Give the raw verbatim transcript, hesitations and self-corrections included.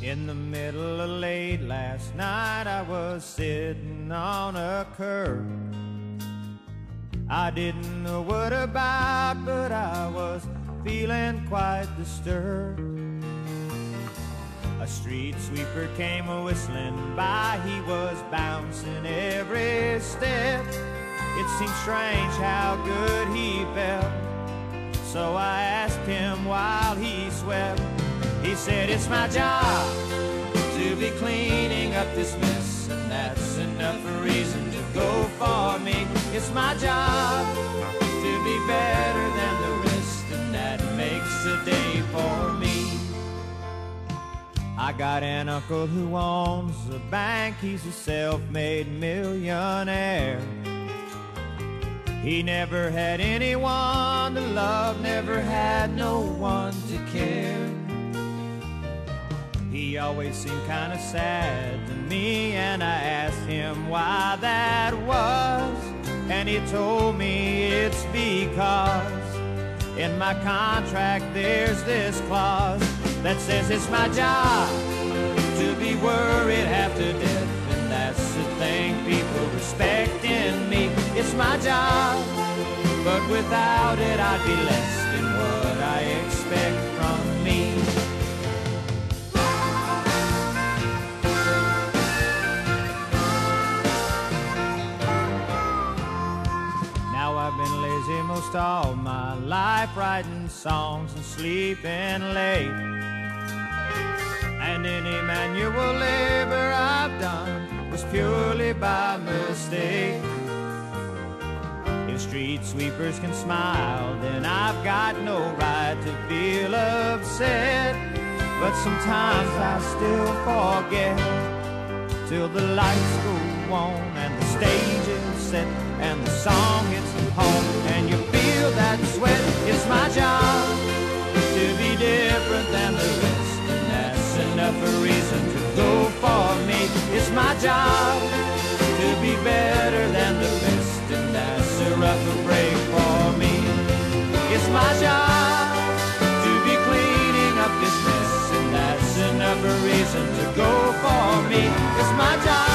In the middle of late last night, I was sitting on a curb. I didn't know what about, but I was feeling quite disturbed. A street sweeper came whistling by, he was bouncing every step. It seemed strange how good he felt, so I asked him while he swept. He said, "It's my job to be cleaning up this mess, and that's enough reason to go for me. It's my job to be better than the rest, and that makes a day for me." I got an uncle who owns a bank, he's a self-made millionaire. He never had anyone to love, never had no one to care. He always seemed kind of sad to me, and I asked him why that was, and he told me it's because in my contract there's this clause that says it's my job to be worried half to death, and that's the thing people respect in me. It's my job, but without it I'd be less than what I expect from me. Been lazy most all my life, writing songs and sleeping late. And any manual labor I've done was purely by mistake. If street sweepers can smile, then I've got no right to feel upset. But sometimes I still forget till the lights go on and the stage is set and the song hits home and you feel that sweat. It's my job to be different than the rest, and that's enough a reason to go for me. It's my job to be better than the rest, and that's a rougher break for me. It's my job to be cleaning up this mess, and that's enough a reason to go for me. It's my job